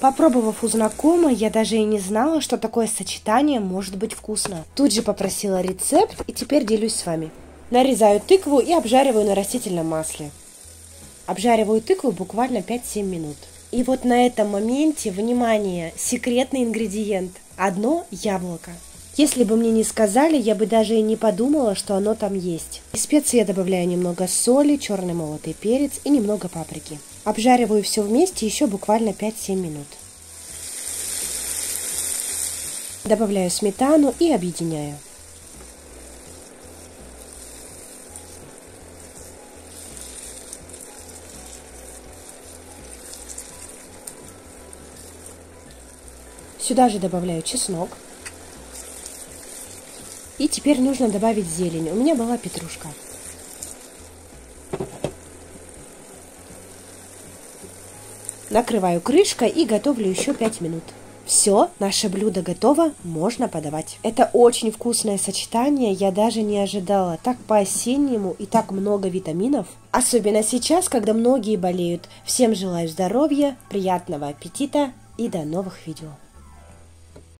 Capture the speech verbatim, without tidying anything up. Попробовав у знакомой, я даже и не знала, что такое сочетание может быть вкусно. Тут же попросила рецепт и теперь делюсь с вами. Нарезаю тыкву и обжариваю на растительном масле. Обжариваю тыкву буквально пять-семь минут. И вот на этом моменте, внимание, секретный ингредиент. Одно яблоко. Если бы мне не сказали, я бы даже и не подумала, что оно там есть. Из специй я добавляю немного соли, черный молотый перец и немного паприки. Обжариваю все вместе еще буквально пять-семь минут. Добавляю сметану и объединяю. Сюда же добавляю чеснок. И теперь нужно добавить зелень. У меня была петрушка. Накрываю крышкой и готовлю еще пять минут. Все, наше блюдо готово, можно подавать. Это очень вкусное сочетание, я даже не ожидала. Так по-осеннему и так много витаминов. Особенно сейчас, когда многие болеют. Всем желаю здоровья, приятного аппетита и до новых видео.